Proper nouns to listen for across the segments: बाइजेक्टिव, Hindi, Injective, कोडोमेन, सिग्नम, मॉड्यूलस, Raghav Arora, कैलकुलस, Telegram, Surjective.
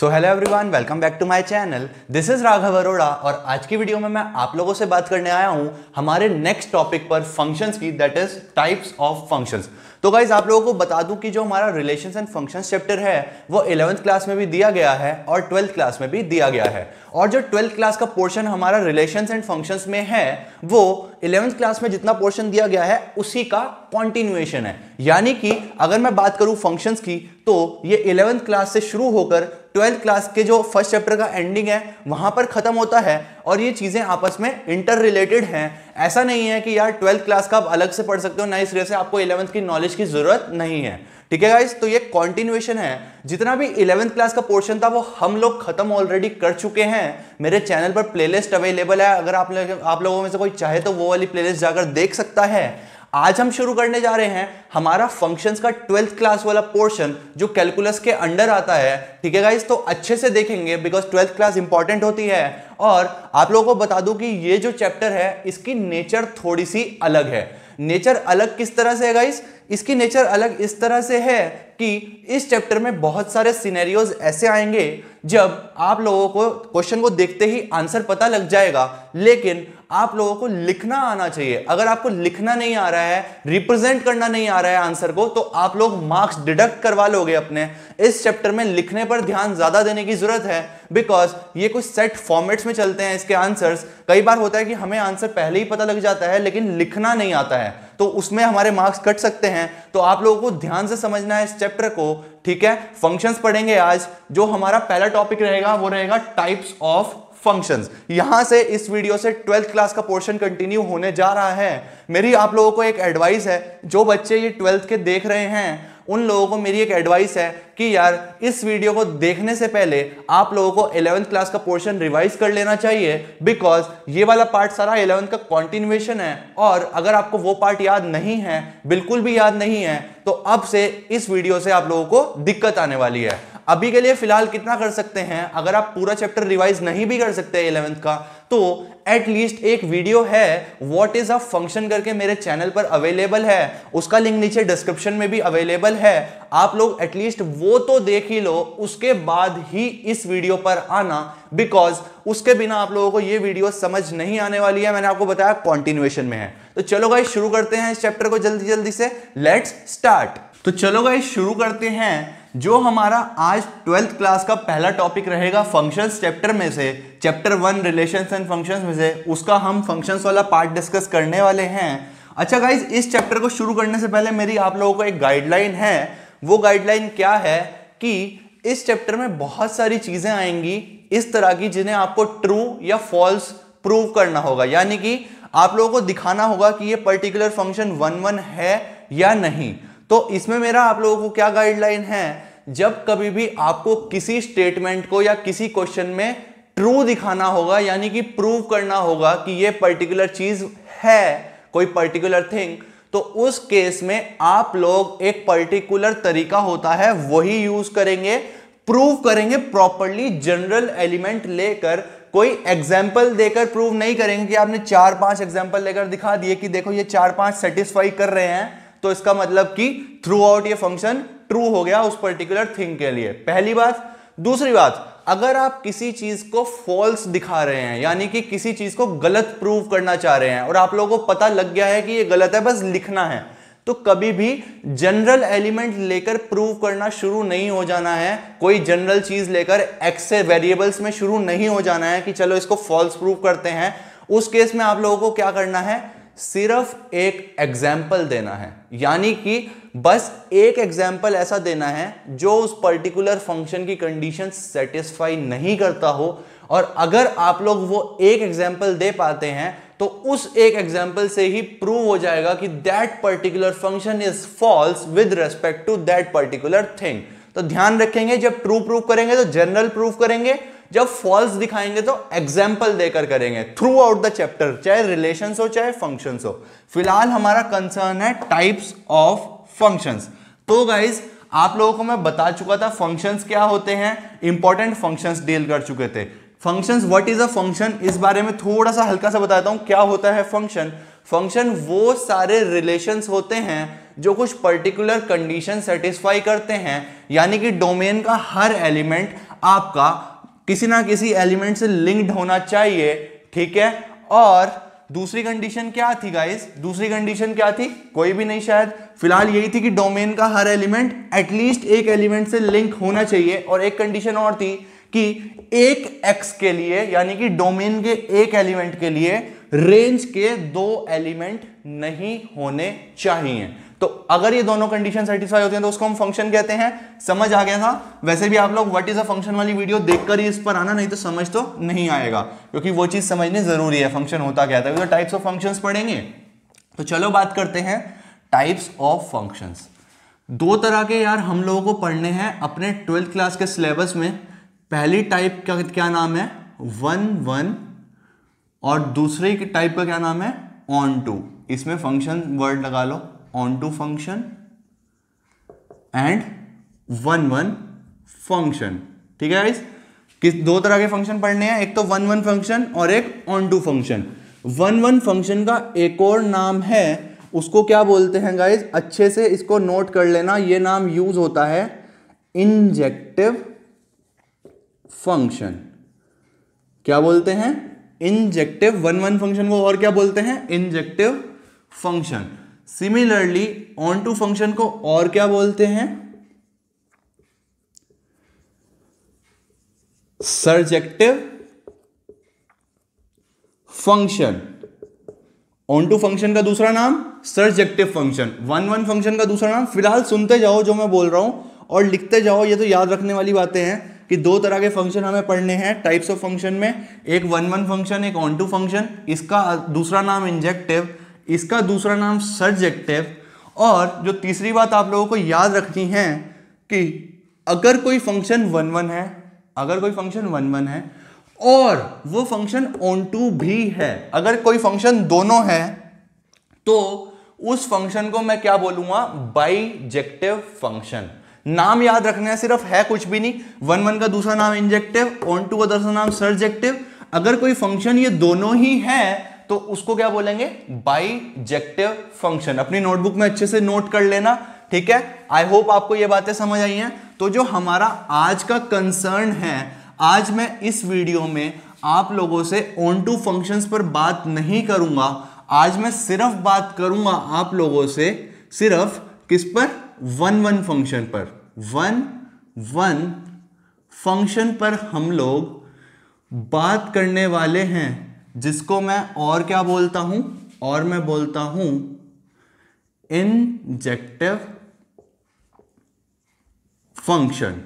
So hello everyone, welcome back to my channel. This is Raghav Arora और आज की video में मैं आप लोगों से बात करने आया हूं हमारे नेक्स्ट टॉपिक पर फंक्शंस की, that is types of functions. तो गाइज आप लोगों को बता दूं कि जो हमारा रिलेशंस एंड फंक्शंस चैप्टर है वो 11th क्लास में भी दिया गया है और 12th क्लास में भी दिया गया है, और जो 12th क्लास का पोर्शन हमारा रिलेशंस एंड फंक्शंस में है वो 11th क्लास में जितना पोर्शन दिया गया है उसी का कॉन्टिन्यूएशन है। यानी कि अगर मैं बात करूं फंक्शंस की तो ये 11th क्लास से शुरू होकर 12th क्लास के जो फर्स्ट चैप्टर का एंडिंग है वहां पर खत्म होता है, और ये चीजें आपस में इंटर रिलेटेड हैं। ऐसा नहीं है कि यार 12th क्लास का आप अलग से पढ़ सकते हो, ना इस वजह से आपको 11th की नॉलेज की जरूरत नहीं है। ठीक है गाइस, तो ये कॉन्टिन्यूएशन है। जितना भी 11th क्लास का पोर्शन था वो हम लोग खत्म ऑलरेडी कर चुके हैं। मेरे चैनल पर प्लेलिस्ट अवेलेबल है, अगर आप लोगों में से कोई चाहे तो वो वाली प्लेलिस्ट जाकर देख सकता है। आज हम शुरू करने जा रहे हैं हमारा फंक्शंस का 12th क्लास वाला पोर्शन जो कैलकुलस के अंडर आता है। ठीक है गाइस, तो अच्छे से देखेंगे बिकॉज 12th क्लास इंपॉर्टेंट होती है। और आप लोगों को बता दूं कि ये जो चैप्टर है इसकी नेचर थोड़ी सी अलग है। नेचर अलग किस तरह से है गाइस? इसकी नेचर अलग इस तरह से है कि इस चैप्टर में बहुत सारे सिनेरियोज ऐसे आएंगे जब आप लोगों को क्वेश्चन को देखते ही आंसर पता लग जाएगा, लेकिन आप लोगों को लिखना आना चाहिए। अगर आपको लिखना नहीं आ रहा है, रिप्रेजेंट करना नहीं आ रहा है आंसर को, तो आप लोग मार्क्स डिडक्ट करवा लोगे अपने। इस चैप्टर में लिखने पर ध्यान ज्यादा देने की जरूरत है बिकॉज ये कुछ सेट फॉर्मेट्स में चलते हैं इसके आंसर्स। कई बार होता है कि हमें आंसर पहले ही पता लग जाता है लेकिन लिखना नहीं आता है, तो उसमें हमारे मार्क्स कट सकते हैं। तो आप लोगों को ध्यान से समझना है इस चैप्टर को। ठीक है, फंक्शंस पढ़ेंगे आज। जो हमारा पहला टॉपिक रहेगा वो रहेगा टाइप्स ऑफ फंक्शंस। यहां से इस वीडियो से 12th क्लास का पोर्शन कंटिन्यू होने जा रहा है। मेरी आप लोगों को एक एडवाइस है, जो बच्चे ये 12th के देख रहे हैं उन लोगों को मेरी एक एडवाइस है कि यार इस वीडियो को देखने से पहले आप लोगों को 11th क्लास का पोर्शन रिवाइज कर लेना चाहिए बिकॉज ये वाला पार्ट सारा 11th का कॉन्टिन्यूएशन है। और अगर आपको वो पार्ट याद नहीं है, बिल्कुल भी याद नहीं है, तो अब से इस वीडियो से आप लोगों को दिक्कत आने वाली है। अभी के लिए फिलहाल कितना कर सकते हैं, अगर आप पूरा चैप्टर रिवाइज नहीं भी कर सकते 11th का, तो एटलीस्ट एक वीडियो है व्हाट इज अ फंक्शन करके मेरे चैनल पर अवेलेबल है, उसका लिंक नीचे डिस्क्रिप्शन में भी अवेलेबल है। आप लोग एटलीस्ट वो तो देख ही लो, उसके बाद ही इस वीडियो पर आना बिकॉज उसके बिना आप लोगों को ये वीडियो समझ नहीं आने वाली है। मैंने आपको बताया कॉन्टिन्यूएशन में है। तो चलो गाइस शुरू करते हैं इस चैप्टर को जल्दी जल्दी से, लेट्स स्टार्ट। तो चलो गाइस शुरू करते हैं। जो हमारा आज 12th क्लास का पहला टॉपिक रहेगा फंक्शंस चैप्टर में से, चैप्टर 1 रिलेशंस एंड फंक्शंस में से, उसका हम फंक्शंस वाला पार्ट डिस्कस करने वाले हैं। अच्छा गाइज, इस चैप्टर को शुरू करने से पहले मेरी आप लोगों को एक गाइडलाइन है। वो गाइडलाइन क्या है कि इस चैप्टर में बहुत सारी चीजें आएंगी इस तरह की जिन्हें आपको ट्रू या फॉल्स प्रूव करना होगा। यानी कि आप लोगों को दिखाना होगा कि ये पर्टिकुलर फंक्शन 1-1 है या नहीं। तो इसमें मेरा आप लोगों को क्या गाइडलाइन है, जब कभी भी आपको किसी स्टेटमेंट को या किसी क्वेश्चन में ट्रू दिखाना होगा, यानी कि प्रूव करना होगा कि ये पर्टिकुलर चीज है, कोई पर्टिकुलर थिंग, तो उस केस में आप लोग एक पर्टिकुलर तरीका होता है वही यूज करेंगे, प्रूव करेंगे प्रॉपरली। जनरल एलिमेंट लेकर, कोई एग्जाम्पल देकर प्रूव नहीं करेंगे कि आपने 4-5 एग्जाम्पल लेकर दिखा दिए कि देखो ये 4-5 सेटिस्फाई कर रहे हैं तो इसका मतलब कि थ्रू आउट ये फंक्शन ट्रू हो गया उस पर्टिकुलर थिंग के लिए। पहली बात। दूसरी बात, अगर आप किसी चीज को फॉल्स दिखा रहे हैं, यानी कि किसी चीज को गलत प्रूव करना चाह रहे हैं और आप लोगों को पता लग गया है कि ये गलत है, बस लिखना है, तो कभी भी जनरल एलिमेंट लेकर प्रूव करना शुरू नहीं हो जाना है। कोई जनरल चीज लेकर एक्स से वेरिएबल्स में शुरू नहीं हो जाना है कि चलो इसको फॉल्स प्रूव करते हैं। उस केस में आप लोगों को क्या करना है, सिर्फ एक एग्जाम्पल देना है, यानी कि बस एक एग्जाम्पल ऐसा देना है जो उस पर्टिकुलर फंक्शन की कंडीशन सेटिस्फाई नहीं करता हो। और अगर आप लोग वो एक एग्जाम्पल दे पाते हैं तो उस एक एग्जाम्पल से ही प्रूव हो जाएगा कि that particular function is false with respect to that particular thing. तो ध्यान रखेंगे, जब ट्रू प्रूव करेंगे तो जनरल प्रूव करेंगे, जब फॉल्स दिखाएंगे तो एग्जाम्पल देकर करेंगे थ्रू आउट द चैप्टर, चाहे रिलेशंस हो चाहे फंक्शंस हो। फिलहाल हमारा कंसर्न है टाइप्स ऑफ फंक्शंस। तो गाइज आप लोगों को मैं बता चुका था फंक्शंस क्या होते हैं, इंपॉर्टेंट फंक्शंस डील कर चुके थे। Functions, what is a function, इस बारे में थोड़ा सा हल्का सा बताता हूं क्या होता है फंक्शन। फंक्शन वो सारे रिलेशंस होते हैं जो कुछ पर्टिकुलर कंडीशन सेटिस्फाई करते हैं, यानी कि डोमेन का हर एलिमेंट आपका किसी ना किसी एलिमेंट से लिंक्ड होना चाहिए, ठीक है। और दूसरी कंडीशन क्या थी गाइस, दूसरी कंडीशन क्या थी, कोई भी नहीं शायद, फिलहाल यही थी कि डोमेन का हर एलिमेंट एटलीस्ट एक एलिमेंट से लिंक होना चाहिए। और एक कंडीशन और थी कि एक एक्स के लिए, यानी कि डोमेन के एक एलिमेंट के लिए रेंज के दो एलिमेंट नहीं होने चाहिए। तो अगर ये दोनों कंडीशन सेटिस्फाई होते हैं तो उसको हम फंक्शन कहते हैं। समझ आ गया था? वैसे भी आप लोग व्हाट इज अ फंक्शन वाली वीडियो देखकर ही इस पर आना, नहीं तो समझ तो नहीं आएगा, क्योंकि वो चीज समझने जरूरी है, फंक्शन होता क्या था, टाइप्स ऑफ फंक्शंस पढ़ेंगे। तो चलो बात करते हैं टाइप्स ऑफ फंक्शंस। दो तरह के यार हम लोगों को पढ़ने हैं अपने 12th क्लास के सिलेबस में। पहली टाइप का क्या नाम है, 1-1, और दूसरी टाइप का क्या नाम है, ऑन टू। इसमें फंक्शन वर्ड लगा लो, onto function and 1-1 function, ठीक है गाइस। किस दो तरह के फंक्शन पढ़ने हैं, एक तो 1-1 फंक्शन और एक ऑन टू फंक्शन। 1-1 फंक्शन का एक और नाम है, उसको क्या बोलते हैं गाइस, अच्छे से इसको नोट कर लेना, ये नाम यूज होता है, इंजेक्टिव फंक्शन। क्या बोलते हैं, इंजेक्टिव। 1-1 फंक्शन को और क्या बोलते हैं, injective function. Similarly onto function को और क्या बोलते हैं, surjective function. Onto function का दूसरा नाम सर्जेक्टिव फंक्शन, 1-1 फंक्शन का दूसरा नाम। फिलहाल सुनते जाओ जो मैं बोल रहा हूं और लिखते जाओ, ये तो याद रखने वाली बातें हैं कि दो तरह के फंक्शन हमें पढ़ने हैं टाइप्स ऑफ फंक्शन में, एक 1-1 फंक्शन, एक ऑन टू फंक्शन। इसका दूसरा नाम इंजेक्टिव, इसका दूसरा नाम सर्जेक्टिव। और जो तीसरी बात आप लोगों को याद रखनी है कि अगर कोई फंक्शन 1-1 है, अगर कोई फंक्शन 1-1 है और वो फंक्शन ऑन टू भी है, अगर कोई फंक्शन दोनों है, तो उस फंक्शन को मैं क्या बोलूँगा, बाइजेक्टिव फंक्शन। नाम याद रखना है सिर्फ, है कुछ भी नहीं। 1-1 का दूसरा नाम इंजेक्टिव, ऑन टू का दूसरा नाम सर्जेक्टिव। अगर कोई फंक्शन ये दोनों ही है तो उसको क्या बोलेंगे, बाइजेक्टिव फंक्शन। अपनी नोटबुक में अच्छे से नोट कर लेना, ठीक है। आई होप आपको ये बातें समझ आई हैं। तो जो हमारा आज का कंसर्न है, आज मैं इस वीडियो में आप लोगों से ऑन टू फंक्शंस पर बात नहीं करूंगा। आज मैं सिर्फ बात करूंगा आप लोगों से सिर्फ किस पर, 1-1 फंक्शन पर। 1-1 फंक्शन पर हम लोग बात करने वाले हैं, जिसको मैं और क्या बोलता हूं, और मैं बोलता हूं इंजेक्टिव फंक्शन,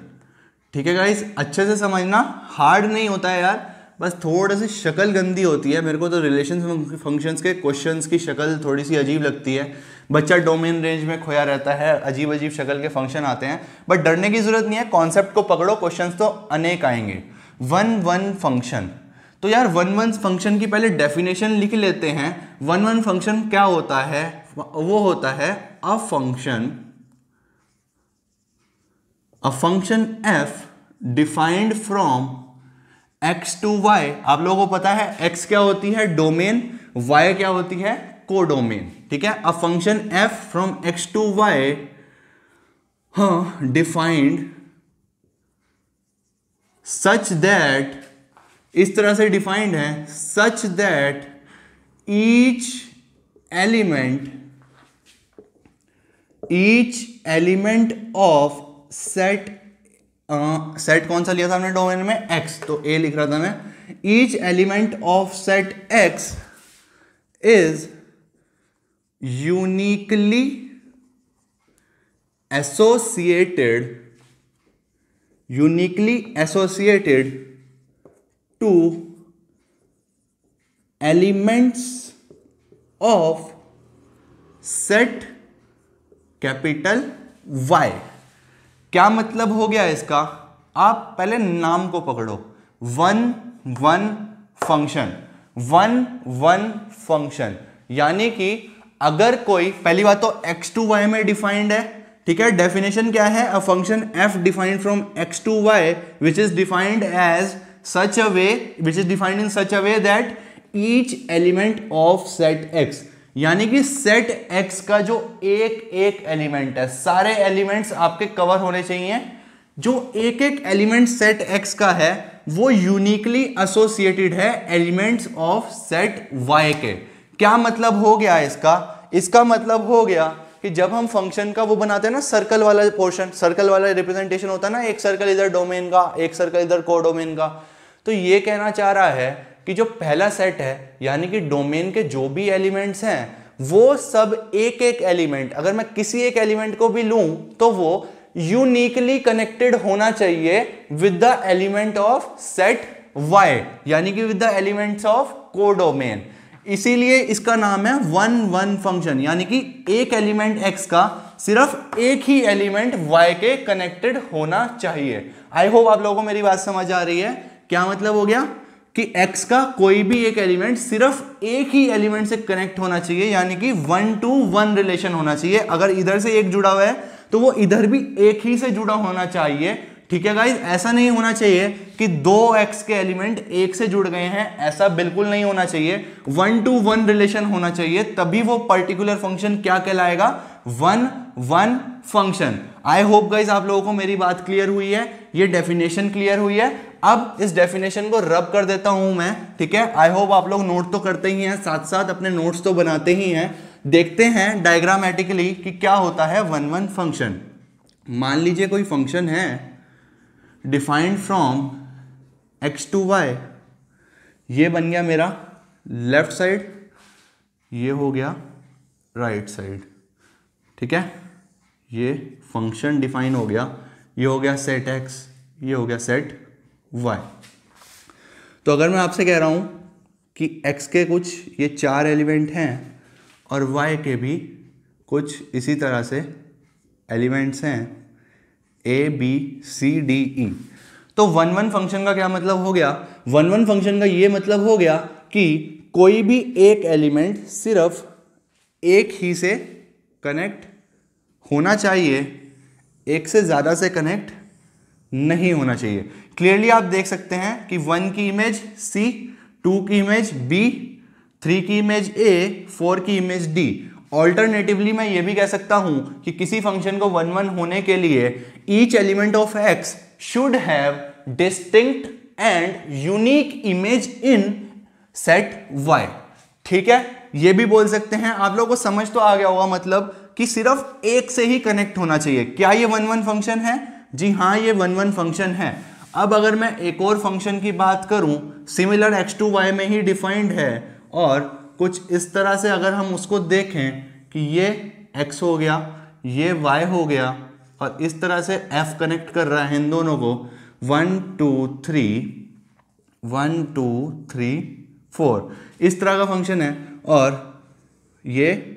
ठीक है गाइस। अच्छे से समझना, हार्ड नहीं होता है यार, बस थोड़ा सी शक्ल गंदी होती है। मेरे को तो रिलेशन फंक्शंस के क्वेश्चंस की शक्ल थोड़ी सी अजीब लगती है, बच्चा डोमेन रेंज में खोया रहता है, अजीब अजीब शक्ल के फंक्शन आते हैं। बट डरने की जरूरत नहीं है, कॉन्सेप्ट को पकड़ो, क्वेश्चंस तो अनेक आएंगे। 1-1 फंक्शन, तो यार 1-1 फंक्शन की पहले डेफिनेशन लिख लेते हैं। 1-1 फंक्शन क्या होता है, वो होता है a function f defined from x to y। आप लोगों को पता है x क्या होती है, डोमेन, y क्या होती है, कोडोमेन, ठीक है। A function f from x to y, हाँ, डिफाइंड सच दैट, इस तरह से डिफाइंड है, such that each element of set कौन सा लिया था हमने डोमेन में, x, तो a लिख रहा था मैं, each element of set x is uniquely associated to elements of set capital Y। क्या मतलब हो गया इसका, आप पहले नाम को पकड़ो, 1-1 फंक्शन। 1-1 फंक्शन यानी कि अगर कोई, पहली बात तो x टू y में डिफाइंड है, ठीक है। डेफिनेशन क्या है, a function f defined from x to y which is defined as which is defined in such a way that each element of set X, यानी कि set X का जो एक एक एलिमेंट है, सारे एलिमेंट्स आपके कवर होने चाहिए जो एक एक एलिमेंट सेट एक्स का है वो यूनिकली एसोसिएटेड है एलिमेंट्स ऑफ सेट वाई के। क्या मतलब हो गया इसका? इसका मतलब हो गया कि जब हम फंक्शन का वो बनाते हैं ना सर्कल वाला पोर्शन, सर्कल वाला रिप्रेजेंटेशन होता है ना, एक सर्कल इधर डोमेन का, एक सर्कल इधर कोडोमेन का, तो ये कहना चाह रहा है कि जो पहला सेट है यानी कि डोमेन के जो भी एलिमेंट्स हैं वो सब एक एक एलिमेंट, अगर मैं किसी एक एलिमेंट को भी लूं तो वो यूनिकली कनेक्टेड होना चाहिए with the element of set Y यानी कि with the elements of कोडोमेन। इसीलिए इसका नाम है 1-1 फंक्शन, यानी कि एक एलिमेंट x का सिर्फ एक ही एलिमेंट y के कनेक्टेड होना चाहिए। आई होप आप लोगों को मेरी बात समझ आ रही है। क्या मतलब हो गया कि x का कोई भी एक एलिमेंट सिर्फ एक ही एलिमेंट से कनेक्ट होना चाहिए, यानी कि 1-to-1 रिलेशन होना चाहिए। अगर इधर से एक जुड़ा हुआ है तो वो इधर भी एक ही से जुड़ा होना चाहिए। ठीक है गाइज, ऐसा नहीं होना चाहिए कि दो एक्स के एलिमेंट एक से जुड़ गए हैं, ऐसा बिल्कुल नहीं होना चाहिए। 1-to-1 रिलेशन होना चाहिए, तभी वो पर्टिकुलर फंक्शन क्या कहलाएगा, 1-1 फंक्शन। आई होप गाइज आप लोगों को मेरी बात क्लियर हुई है, ये डेफिनेशन क्लियर हुई है। अब इस डेफिनेशन को रब कर देता हूं मैं। ठीक है, आई होप आप लोग नोट तो करते ही हैं, साथ साथ अपने नोट्स तो बनाते ही हैं। देखते हैं डायग्रामेटिकली कि क्या होता है 1-1 फंक्शन। मान लीजिए कोई फंक्शन है defined from x to Y, ये बन गया मेरा लेफ्ट साइड, ये हो गया राइट साइड। ठीक है, ये फंक्शन डिफाइन हो गया, ये हो गया सेट एक्स, ये हो गया सेट वाई। तो अगर मैं आपसे कह रहा हूँ कि एक्स के कुछ ये 4 एलिमेंट हैं और वाई के भी कुछ इसी तरह से एलिमेंट्स हैं A, B, C, D, E, तो 1-1 फंक्शन का क्या मतलब हो गया? 1-1 फंक्शन का ये मतलब हो गया कि कोई भी एक एलिमेंट सिर्फ एक ही से कनेक्ट होना चाहिए, एक से ज़्यादा से कनेक्ट नहीं होना चाहिए। क्लियरली आप देख सकते हैं कि 1 की इमेज C, 2 की इमेज B, 3 की इमेज A, 4 की इमेज D। ऑल्टरनेटिवली मैं ये भी कह सकता हूं कि किसी फंक्शन को 1-1 होने के लिए each element of x should have distinct and unique image in set Y. ठीक है, ये भी बोल सकते हैं। आप लोगों को समझ तो आ गया होगा मतलब कि सिर्फ एक से ही कनेक्ट होना चाहिए। क्या ये 1-1 फंक्शन है? जी हाँ, ये 1-1 फंक्शन है। अब अगर मैं एक और फंक्शन की बात करूं, सिमिलर x to y में ही डिफाइंड है और कुछ इस तरह से अगर हम उसको देखें कि ये x हो गया, ये y हो गया और इस तरह से f कनेक्ट कर रहा है इन दोनों को, 1, 2, 3, 1, 2, 3, 4 इस तरह का फंक्शन है। और ये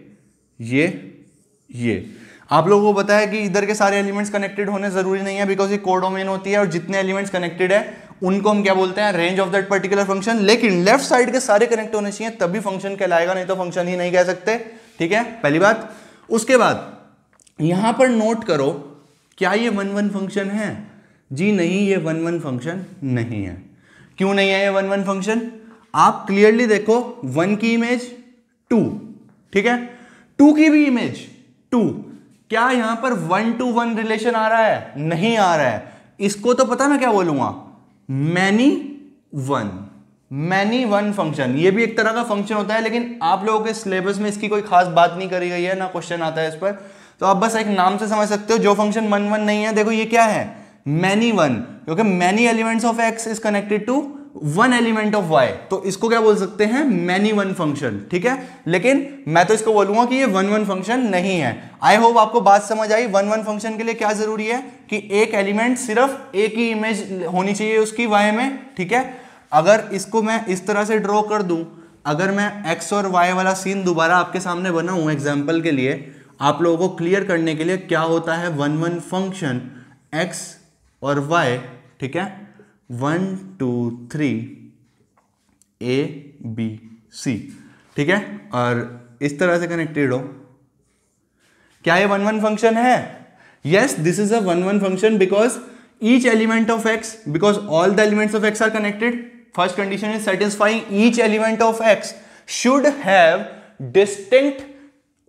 आप लोगों को पता है कि इधर के सारे एलिमेंट्स कनेक्टेड होने ज़रूरी नहीं है, बिकॉज ये कोडोमेन होती है और जितने एलिमेंट्स कनेक्टेड है उनको हम क्या बोलते हैं, range of that particular function. लेकिन लेफ्ट साइड के सारे कनेक्ट होने चाहिए तभी फंक्शन कहलाएगा, नहीं तो फंक्शन ही नहीं कह सकते। ठीक है, पहली बात। उसके बाद यहां पर नोट करो, क्या ये 1-1 फंक्शन है? जी नहीं, ये 1-1 फंक्शन नहीं है। क्यों नहीं है ये 1-1 फंक्शन? आप क्लियरली देखो, 1 की इमेज 2, ठीक है, 2 की भी इमेज 2। क्या यहां पर 1-to-1 रिलेशन आ रहा है? नहीं आ रहा है। इसको तो पता मैं क्या बोलूंगा, मैनी वन फंक्शन। ये भी एक तरह का फंक्शन होता है, लेकिन आप लोगों के सिलेबस में इसकी कोई खास बात नहीं करी गई है, ना क्वेश्चन आता है इस पर, तो आप बस एक नाम से समझ सकते हो। जो फंक्शन 1-1 नहीं है, देखो ये क्या है, मैनी वन, क्योंकि many elements of x is connected to 1 element of Y, तो इसको क्या बोल सकते हैं, मैनी 1 फंक्शन। ठीक है, लेकिन मैं तो इसको बोलूंगा कि ये 1-1 फंक्शन नहीं है। आई होप आपको बात समझ आई। 1-1 फंक्शन के लिए क्या जरूरी है कि एक एलिमेंट सिर्फ एक ही इमेज होनी चाहिए उसकी वाई में। ठीक है, अगर इसको मैं इस तरह से ड्रॉ कर दूं, अगर मैं एक्स और वाई वाला सीन दोबारा आपके सामने बनाऊं एग्जाम्पल के लिए, आप लोगों को क्लियर करने के लिए, क्या होता है 1-1 फंक्शन, एक्स और वाई, ठीक है, 1, 2, 3, A, B, C, ठीक है, और इस तरह से कनेक्टेड हो। क्या ये 1-1 फंक्शन है? Yes, this is a 1-1 function because each element of x, because all the elements of x are connected. First condition is satisfying each element of x should have distinct,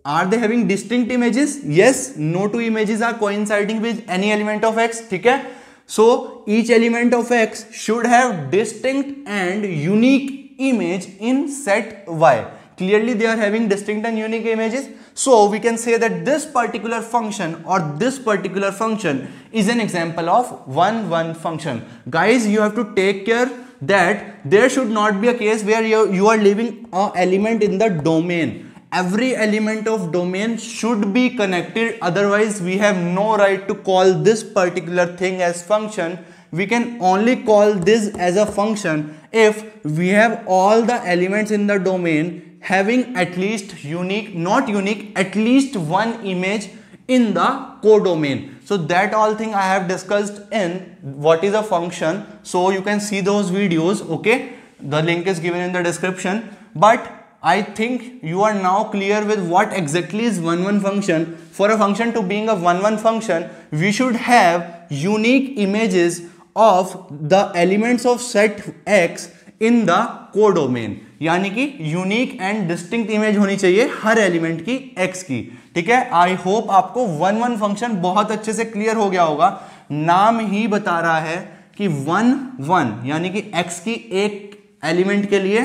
are they having distinct images? Yes, no two images are coinciding with any element of x. ठीक है, So each element of X should have distinct and unique image in set Y. Clearly they are having distinct and unique images. So we can say that this particular function or this particular function is an example of 1-1 function. Guys, you have to take care that there should not be a case where you are leaving an element in the domain. Every element of domain should be connected, otherwise we have no right to call this particular thing as function. We can only call this as a function if we have all the elements in the domain having at least at least one image in the codomain. So that all thing I have discussed in what is a function. So you can see those videos, okay? The link is given in the description. But I think you are now clear with what exactly is 1-1 function. For a function to being a 1-1 function, we should have unique images of the elements of set X in the codomain. यानी कि unique and distinct image होनी चाहिए हर element की X की, ठीक है। I hope आपको 1-1 function बहुत अच्छे से क्लियर हो गया होगा। नाम ही बता रहा है कि 1-1 यानी कि X की एक एलिमेंट के लिए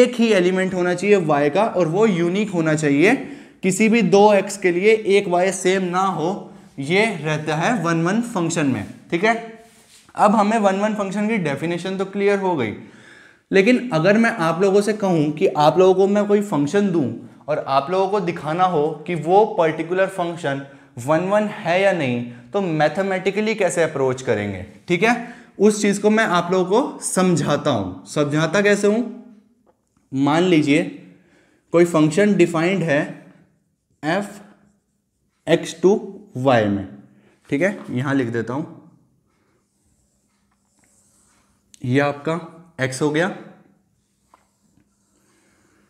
एक ही एलिमेंट होना चाहिए y का, और वो यूनिक होना चाहिए। किसी भी दो x के लिए एक y सेम ना हो, ये रहता है 1-1 फंक्शन में, ठीक है। अब हमें 1-1 फंक्शन की डेफिनेशन तो क्लियर हो गई, लेकिन अगर मैं आप लोगों से कहूँ कि आप लोगों को मैं कोई फंक्शन दूँ और आप लोगों को दिखाना हो कि वो पर्टिकुलर फंक्शन 1-1 है या नहीं, तो मैथमेटिकली कैसे अप्रोच करेंगे, ठीक है। उस चीज़ को मैं आप लोगों को समझाता हूँ। समझाता कैसे हूँ? मान लीजिए कोई फंक्शन डिफाइंड है f x टू y में, ठीक है। यहां लिख देता हूं, ये आपका x हो गया,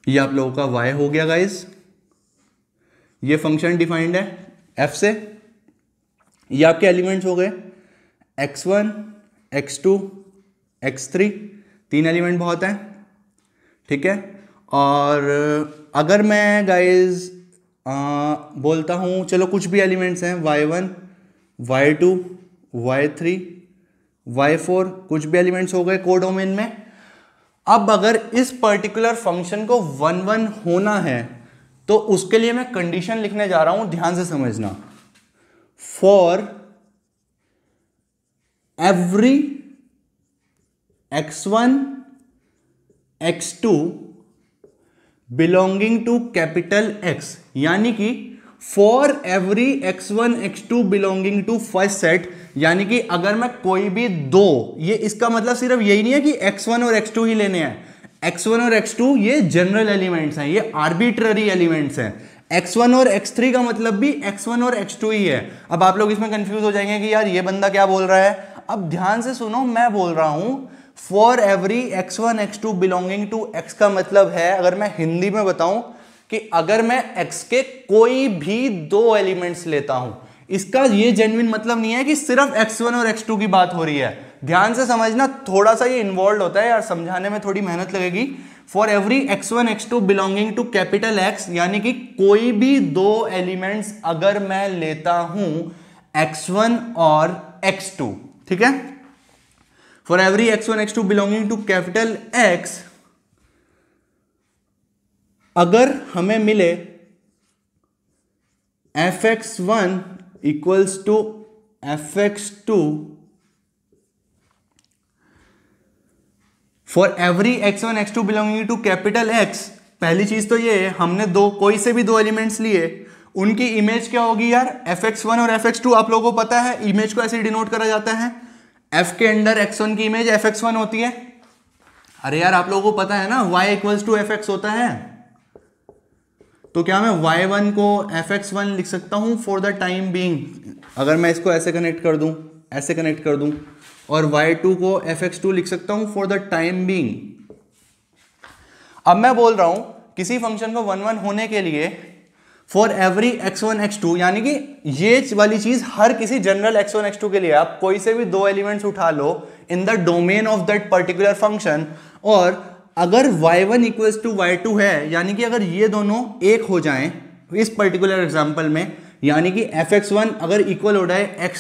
ये आप लोगों का y हो गया। गाइस, ये फंक्शन डिफाइंड है f से, ये आपके एलिमेंट्स हो गए x1 x2 x3, तीन एलिमेंट बहुत हैं, ठीक है। और अगर मैं गाइस बोलता हूँ चलो कुछ भी एलिमेंट्स हैं y1 y2 y3 y4, कुछ भी एलिमेंट्स हो गए कोडोमेन में। अब अगर इस पर्टिकुलर फंक्शन को 1-1 होना है तो उसके लिए मैं कंडीशन लिखने जा रहा हूँ, ध्यान से समझना। For every x1 x2 belonging to capital X, यानी कि for every x1 x2 belonging to first set, यानी कि अगर मैं कोई भी दो, ये इसका मतलब सिर्फ यही नहीं है कि x1 और x2 ही लेने हैं। x1 और x2 ये जनरल एलिमेंट्स हैं, ये आर्बिट्ररी एलिमेंट्स हैं। x1 और x3 का मतलब भी x1 और x2 ही है। अब आप लोग इसमें कंफ्यूज हो जाएंगे कि यार ये बंदा क्या बोल रहा है। अब ध्यान से सुनो, मैं बोल रहा हूं for every x1 x2 belonging to x का मतलब है, अगर मैं हिंदी में बताऊं कि अगर मैं x के कोई भी दो एलिमेंट्स लेता हूं, इसका ये जेन्युइन मतलब नहीं है कि सिर्फ x1 और x2 की बात हो रही है। ध्यान से समझना, थोड़ा सा ये इन्वॉल्व होता है यार, समझाने में थोड़ी मेहनत लगेगी। For every x1 x2 belonging to capital X, यानी कि कोई भी दो एलिमेंट्स अगर मैं लेता हूं x1 और x2, ठीक है। For every x1 x2 belonging to capital X, अगर हमें मिले fx1 equals to fx2, for every x1 x2 belonging to capital X, पहली चीज तो ये है, हमने दो, कोई से भी दो एलिमेंट्स लिए, उनकी इमेज क्या होगी यार? fx1 और fx2, आप लोगों को पता है इमेज को ऐसे डिनोट करा जाता है। F के अंदर x1 की इमेज fx1 होती है। अरे यार, आप लोगों को पता है ना y इक्वल्स टू fx होता है, तो क्या मैं y1 को fx1 लिख सकता हूं फॉर द टाइम बीइंग? अगर मैं इसको ऐसे कनेक्ट कर दूं, ऐसे कनेक्ट कर दूं, और y2 को fx2 लिख सकता हूं फॉर द टाइम बीइंग। अब मैं बोल रहा हूं किसी फंक्शन को 1-1 होने के लिए फॉर एवरी x1 x2, यानी कि ये वाली चीज हर किसी जनरल x1 x2 के लिए, आप कोई से भी दो एलिमेंट्स उठा लो in the domain of that particular function, और अगर y1 इक्वल्स टू y2 है, यानी कि अगर ये दोनों एक हो जाएं इस पर्टिकुलर एग्जांपल में, यानी कि fx1 अगर इक्वल हो जाए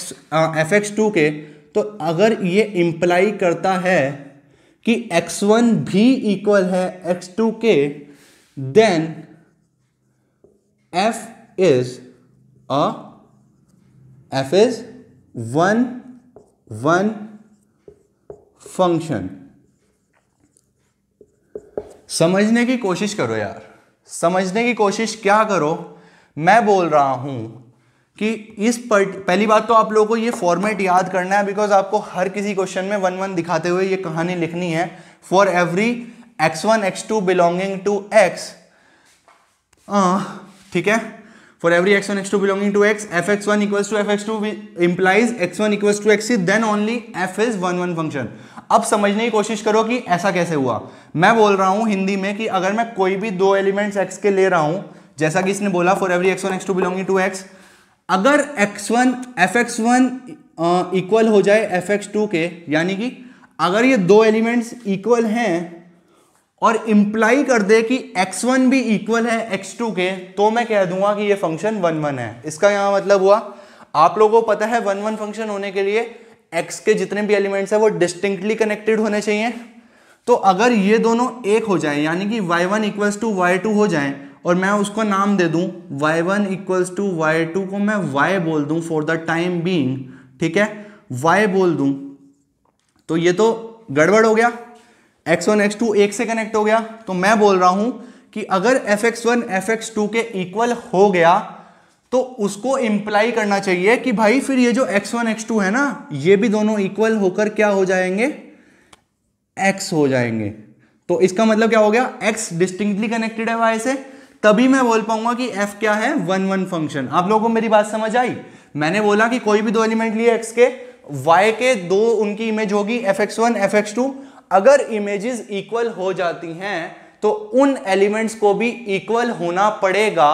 fx2 के, तो अगर ये इम्प्लाई करता है कि x1 भी इक्वल है x2 के, then f is one function. समझने की कोशिश करो यार, समझने की कोशिश क्या करो। मैं बोल रहा हूं कि पहली बात तो आप लोगों को ये फॉर्मेट याद करना है, बिकॉज आपको हर किसी क्वेश्चन में 1-1 दिखाते हुए ये कहानी लिखनी है। For every x1 x2 belonging to x, ठीक है, for every x1 x2 belonging to x, f(x1) equals to f(x2) implies x1 equals to x, then only f is 1-1 function. अब समझने की कोशिश करो कि ऐसा कैसे हुआ। मैं बोल रहा हूं हिंदी में कि अगर मैं कोई भी दो एलिमेंट्स x के ले रहा हूं, जैसा कि इसने बोला for every x1 x2 belonging to x, अगर x1 f(x1) इक्वल हो जाए f(x2) के, यानी कि अगर ये दो एलिमेंट्स इक्वल हैं और इम्प्लाई कर दे कि x1 भी इक्वल है x2 के, तो मैं कह दूंगा कि ये फंक्शन 1-1 है। इसका यहाँ मतलब हुआ, आप लोगों को पता है 1-1 फंक्शन होने के लिए x के जितने भी एलिमेंट्स हैं वो डिस्टिंक्टली कनेक्टेड होने चाहिए। तो अगर ये दोनों एक हो जाएं, यानी कि y1 इक्वल्स टू y2 हो जाएं और मैं उसको नाम दे दूं y1 इक्वल्स टू y2 को मैं y बोल दूं फॉर द टाइम बीइंग, ठीक है, y बोल दूं, तो ये तो गड़बड़ हो गया। x1 x2 एक से कनेक्ट हो गया। तो मैं बोल रहा हूं कि अगर f(x1) f(x2) के इक्वल हो गया तो उसको इम्प्लाई करना चाहिए कि भाई फिर ये जो x1 x2 है ना, ये भी दोनों इक्वल होकर क्या हो जाएंगे, x हो जाएंगे। तो इसका मतलब क्या हो गया, x डिस्टिंक्टली कनेक्टेड है y से, तभी मैं बोल पाऊंगा कि f क्या है 1-1 फंक्शन। आप लोगों को मेरी बात समझ आई? मैंने बोला कि कोई भी दो एलिमेंट लिए x के, y के दो, उनकी इमेज होगी f(x1) f(x2), अगर इमेजेस इक्वल हो जाती हैं तो उन एलिमेंट्स को भी इक्वल होना पड़ेगा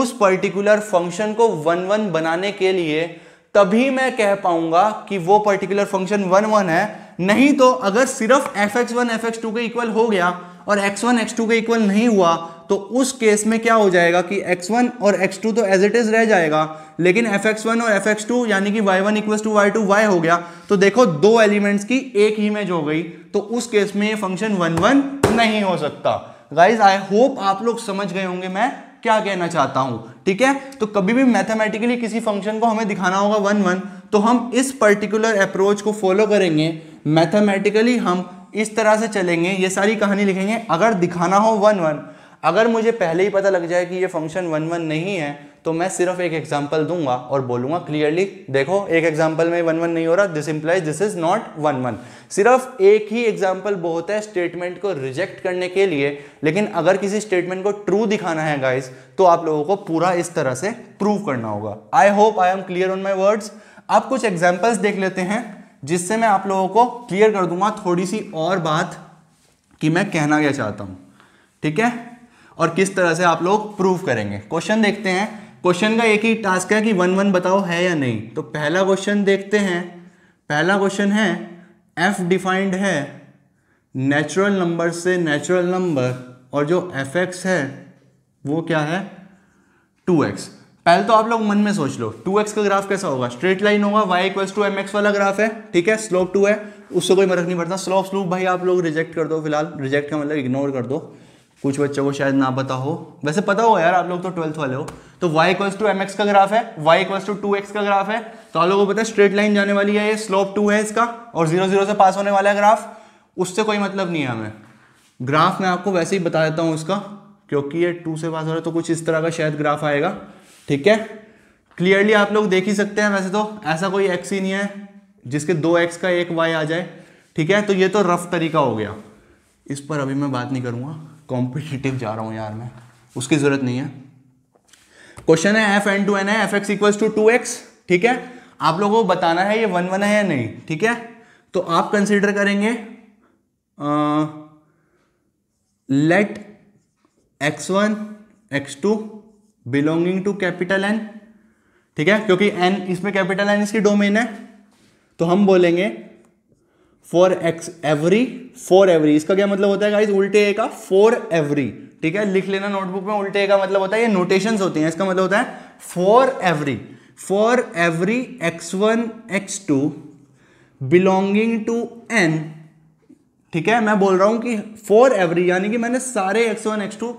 उस पर्टिकुलर फंक्शन को 1-1 बनाने के लिए, तभी मैं कह पाऊंगा कि वो पर्टिकुलर फंक्शन 1-1 है। नहीं तो अगर सिर्फ f(x1) f(x2) के इक्वल हो गया और x1 x2 के इक्वल नहीं हुआ, तो उस केस में क्या हो जाएगा कि x1 और x2 तो एज इट इज रह जाएगा, लेकिन f(x1) और f(x2) यानी कि y1 equals to y2 y हो गया, तो देखो दो एलिमेंट्स की एक ही इमेज हो गई, तो उस केस में ये फंक्शन 1-1 नहीं हो सकता। गाइज आई होप आप लोग समझ गए होंगे मैं क्या कहना चाहता हूं, ठीक है। तो कभी भी मैथमेटिकली किसी फंक्शन को हमें दिखाना होगा 1-1, तो हम इस पर्टिकुलर अप्रोच को फॉलो करेंगे। मैथमेटिकली हम इस तरह से चलेंगे, ये सारी कहानी लिखेंगे। अगर दिखाना हो 1-1, अगर मुझे पहले ही पता लग जाए कि ये फंक्शन 1-1 नहीं है, तो मैं सिर्फ एक एग्जांपल दूंगा और बोलूंगा क्लियरली, देखो एक एग्जांपल में 1-1 नहीं हो रहा, this implies this is not 1-1। सिर्फ एक ही एग्जांपल बहुत है स्टेटमेंट को रिजेक्ट करने के लिए, लेकिन अगर किसी स्टेटमेंट को ट्रू दिखाना है गाइज, तो आप लोगों को पूरा इस तरह से प्रूव करना होगा। I hope I am clear on my words. आप कुछ एग्जाम्पल्स देख लेते हैं जिससे मैं आप लोगों को क्लियर कर दूंगा थोड़ी सी और बात कि मैं कहना क्या चाहता हूं, ठीक है, और किस तरह से आप लोग प्रूव करेंगे। क्वेश्चन देखते हैं। क्वेश्चन का एक ही टास्क है कि 1-1 बताओ है या नहीं। तो पहला क्वेश्चन देखते हैं। पहला क्वेश्चन है, f डिफाइंड है नेचुरल नंबर से नेचुरल नंबर, और जो f(x) है वो क्या है 2x। पहले तो आप लोग मन में सोच लो 2x का ग्राफ कैसा होगा, स्ट्रेट लाइन होगा, y इक्वल्स टू mx वाला ग्राफ है, ठीक है, स्लोप 2 है, उससे कोई फर्क नहीं पड़ता। स्लोप भाई आप लोग रिजेक्ट कर दो, फिलहाल रिजेक्ट का मतलब इग्नोर कर दो, कुछ बच्चों को शायद ना पता हो, वैसे पता होगा यार, आप लोग तो 12th वाले हो। तो y इक्वल्स टू mx का ग्राफ है, y इक्वल्स टू 2x का ग्राफ है, तो आप लोगों को पता है स्ट्रेट लाइन जाने वाली है, ये स्लोप 2 है इसका, और 0-0 से पास होने वाला है ग्राफ, उससे कोई मतलब नहीं है हमें। ग्राफ मैं आपको वैसे ही बता देता हूँ उसका, क्योंकि ये 2 से पास हो रहा है तो कुछ इस तरह का शायद ग्राफ आएगा, ठीक है, क्लियरली आप लोग देख ही सकते हैं। वैसे तो ऐसा कोई x ही नहीं है जिसके 2x का एक y आ जाए, ठीक है, तो ये तो रफ तरीका हो गया, इस पर अभी मैं बात नहीं करूंगा, कॉम्पिटिटिव जा रहा हूं यार मैं, उसकी ज़रूरत नहीं है। क्वेश्चन है f(n2n) है, f(x) इक्वल्स टू 2x, ठीक है, आप लोगों को बताना है ये 1-1 है या नहीं, ठीक है। तो आप कंसिडर करेंगे let x1 x2 belonging to capital N, ठीक है, क्योंकि N इसमें कैपिटल N इसकी डोमेन है, तो हम बोलेंगे फॉर एवरी, इसका क्या मतलब होता है गाइस, उल्टे ए का, फॉर एवरी, ठीक है, लिख लेना नोटबुक में, उल्टे ए का मतलब होता है, ये नोटेशंस होती हैं, इसका मतलब होता है for every x1 x2 belonging to n, ठीक है, मैं बोल रहा हूं कि फॉर एवरी, यानी कि मैंने सारे x1 x2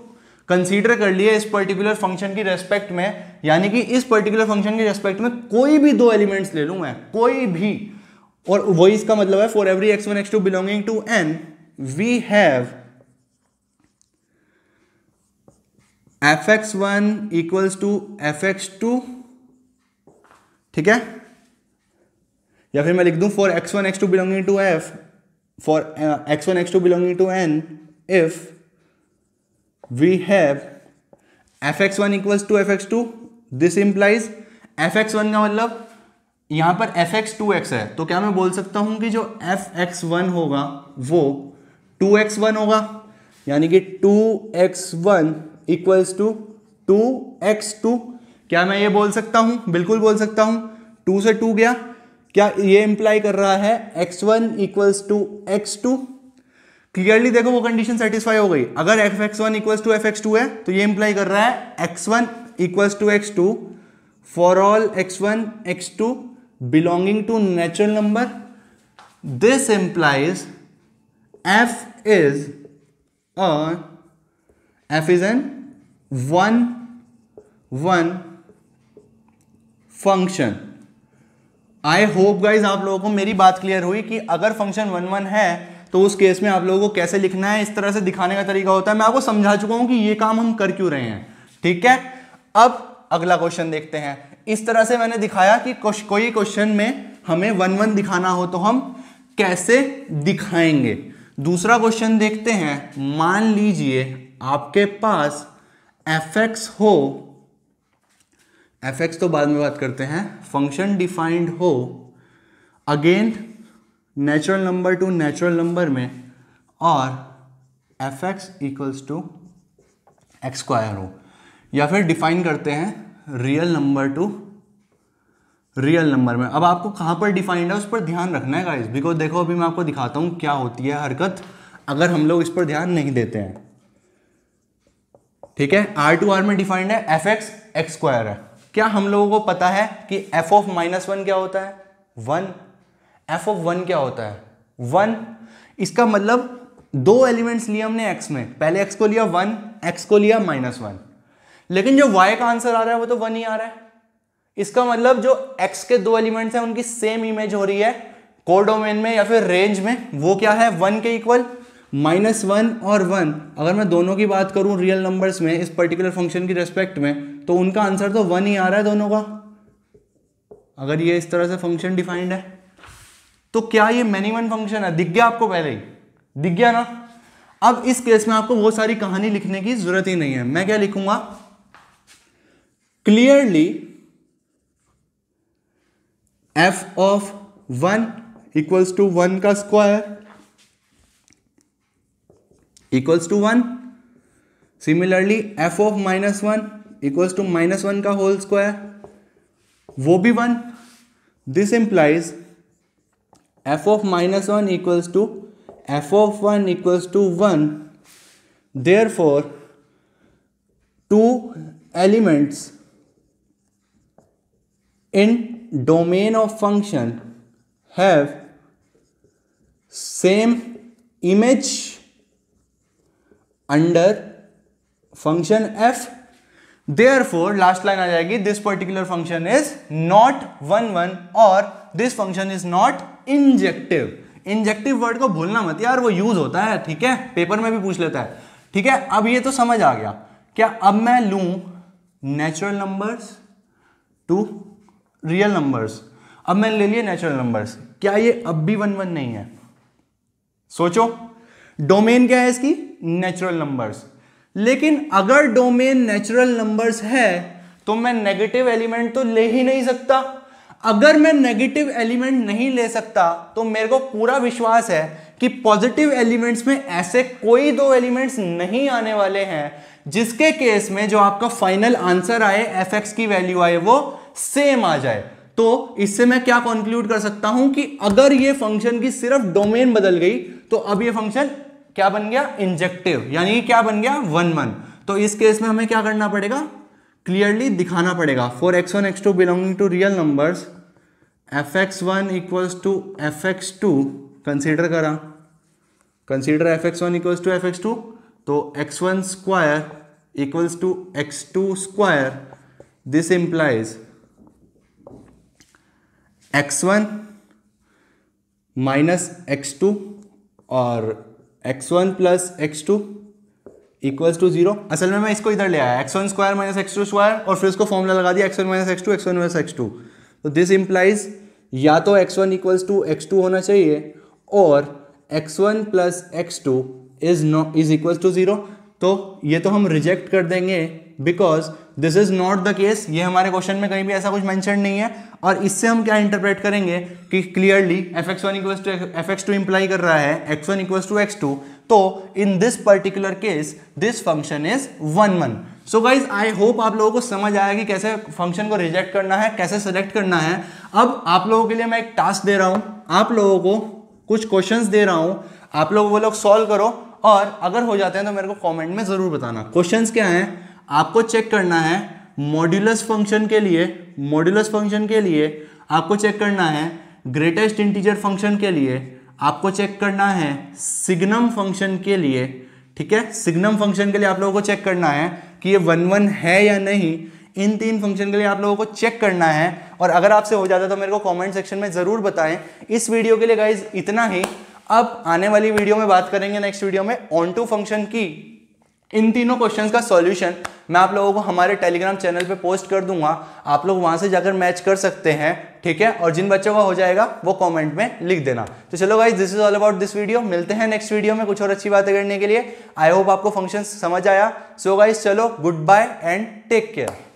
कंसीडर कर लिए इस पर्टिकुलर फंक्शन की रेस्पेक्ट में, यानी कि इस पर्टिकुलर फंक्शन की रेस्पेक्ट में कोई भी दो एलिमेंट्स ले लूं मैं, कोई भी, और वही इसका मतलब है for every x1 x2 belonging to n we have f(x1) equals to f(x2), ठीक है, या फिर मैं लिख दूं for x1 x2 belonging to f, for x1 x2 belonging to n if we have f(x1) equals to f(x2). This implies f(x1) का मतलब यहां पर f(x2x) है, तो क्या मैं बोल सकता हूं कि जो f(x1) होगा वो 2x1 होगा, यानी कि 2x1 इक्वल्स टू 2x2। क्या मैं ये बोल सकता हूं? बिल्कुल बोल सकता हूं, 2 से 2 गया। क्या ये इंप्लाई कर रहा है x1 equals to x2? Clearly देखो वो कंडीशन सेटिस्फाई हो गई। अगर f(x1) इक्वल्स टू f(x2) है तो ये इंप्लाई कर रहा है x1 equals to x2 for all x1 x2 belonging to natural number. This implies f is an 1-1 function. I hope guys आप लोगों को मेरी बात क्लियर हुई कि अगर फंक्शन 1-1 है तो उस केस में आप लोगों को कैसे लिखना है, इस तरह से दिखाने का तरीका होता है। मैं आपको समझा चुका हूं कि ये काम हम कर क्यों रहे हैं, ठीक है। अब अगला क्वेश्चन देखते हैं। इस तरह से मैंने दिखाया कि कोई क्वेश्चन में हमें 1-1 दिखाना हो तो हम कैसे दिखाएंगे। दूसरा क्वेश्चन देखते हैं। मान लीजिए आपके पास fx हो, fx तो बाद में बात करते हैं, फंक्शन डिफाइंड हो again natural number to natural number में, और fx equals to x square हो, या फिर डिफाइन करते हैं real number to real number में। अब आपको कहाँ पर डिफाइंड है उस पर ध्यान रखना है गाइस, बिकॉज देखो अभी मैं आपको दिखाता हूँ क्या होती है हरकत अगर हम लोग इस पर ध्यान नहीं देते हैं, ठीक है। R2R में डिफाइंड है, fx एक्स स्क्वायर है। क्या हम लोगों को पता है कि f(-1) क्या होता है? 1। f(1) क्या होता है? 1। इसका मतलब दो एलिमेंट्स लिए हमने x में, पहले x को लिया 1, x को लिया -1, लेकिन जो y का आंसर आ रहा है वो तो 1 ही आ रहा है। इसका मतलब जो x के दो एलिमेंट्स हैं उनकी सेम इमेज हो रही है कोडोमेन में या फिर रेंज में, वो क्या है? 1 के इक्वल। -1 और 1 अगर मैं दोनों की बात करूं रियल नंबर्स में इस पर्टिकुलर फंक्शन की रेस्पेक्ट में, तो उनका आंसर तो 1 ही आ रहा है दोनों का। अगर ये इस तरह से फंक्शन डिफाइंड है तो क्या ये मैनी वन फंक्शन है? दिख गया आपको, पहले ही दिख गया ना। अब इस केस में आपको बहुत सारी कहानी लिखने की जरूरत ही नहीं है। मैं क्या लिखूंगा? क्लियरली f(1) इक्वल्स टू 1 का square equals to 1, similarly f(-1) equals to -1 का होल स्क्वायर, वो भी 1। This implies f(-1) equals to f(1) equals to 1। Therefore two elements in domain of function have same image under function f, therefore last line आ जाएगी, this particular function is not 1-1 और this function is not injective. Injective word को भूलना मत यार, वो use होता है, ठीक है, पेपर में भी पूछ लेता है, ठीक है। अब ये तो समझ आ गया। क्या अब मैं लूं natural numbers to real numbers? अब मैंने ले लिए नेचुरल नंबर्स, क्या ये अब भी 1-1 नहीं है? सोचो, डोमेन क्या है इसकी? Natural numbers. लेकिन अगर डोमेन नेचुरल नंबर्स है तो मैं नेगेटिव एलिमेंट तो ले ही नहीं सकता। अगर मैं नेगेटिव एलिमेंट नहीं ले सकता तो मेरे को पूरा विश्वास है कि पॉजिटिव एलिमेंट्स में ऐसे कोई दो एलिमेंट्स नहीं आने वाले हैं जिसके केस में जो आपका फाइनल आंसर आए, fx की वैल्यू आए, वो सेम आ जाए। तो इससे मैं क्या कंक्लूड कर सकता हूं कि अगर ये फंक्शन की सिर्फ डोमेन बदल गई तो अब ये फंक्शन क्या बन गया? इंजेक्टिव, यानी क्या बन गया? 1-1। तो इस केस में हमें क्या करना पड़ेगा? क्लियरली दिखाना पड़ेगा for x1 x2 belonging to real numbers fx1 equals to fx2 consider करा, consider fx1 equals to fx2, तो x1 square equals to x2 square. This implies x1 minus x2 और x1 plus x2 equals to zero. असल में मैं इसको इधर ले आया, x1 square minus x2 square और फिर उसको फॉर्मूला लगा दिया x1 minus x2, x1 minus x2. तो दिस इम्प्लाइज या तो x1 इक्वल्स टू x2 होना चाहिए और x1 plus x2 is equals to zero. तो ये तो हम रिजेक्ट कर देंगे because this is not the case. ये हमारे क्वेश्चन में कहीं भी ऐसा कुछ मेंशन नहीं है. और इससे हम क्या इंटरप्रेट करेंगे कि clearly fx1 equals to fx2 imply कर रहा है x1 इक्वल्स टू x2. तो in this particular case this function is 1 1. So guys I hope आप लोगों को समझ आया कि कैसे फंक्शन को रिजेक्ट करना है, कैसे सेलेक्ट करना है. अब आप लोगों के लिए मैं एक टास्क दे रहा हूँ, आप लोगों को कुछ क्वेश्चंस दे रहा हूँ, आप लोग वो लोग सॉल्व करो और अगर हो जाते हैं तो मेरे को कमेंट में ज़रूर बताना. क्वेश्चंस क्या हैं आपको चेक करना है. मॉड्यूलस फंक्शन के लिए, मॉड्यूलस फंक्शन के लिए आपको चेक करना है. ग्रेटेस्ट इंटीजर फंक्शन के लिए आपको चेक करना है. सिग्नम फंक्शन के लिए, ठीक है, सिग्नम फंक्शन के लिए आप लोगों को चेक करना है कि ये 1 1 है या नहीं. इन तीन फंक्शन के लिए आप लोगों को चेक करना है और अगर आपसे हो जाता है तो मेरे को कमेंट सेक्शन में ज़रूर बताएं. इस वीडियो के लिए गाइज इतना ही. अब आने वाली वीडियो में बात करेंगे, नेक्स्ट वीडियो में, ऑन टू फंक्शन की. इन तीनों क्वेश्चंस का सॉल्यूशन मैं आप लोगों को हमारे टेलीग्राम चैनल पे पोस्ट कर दूंगा, आप लोग वहां से जाकर मैच कर सकते हैं, ठीक है. और जिन बच्चों का हो जाएगा वो कमेंट में लिख देना. तो चलो guys this is all about this video. मिलते हैं नेक्स्ट वीडियो में कुछ और अच्छी बातें करने के लिए. आई होप आपको फंक्शन समझ आया. सो गाइज चलो good bye and take care.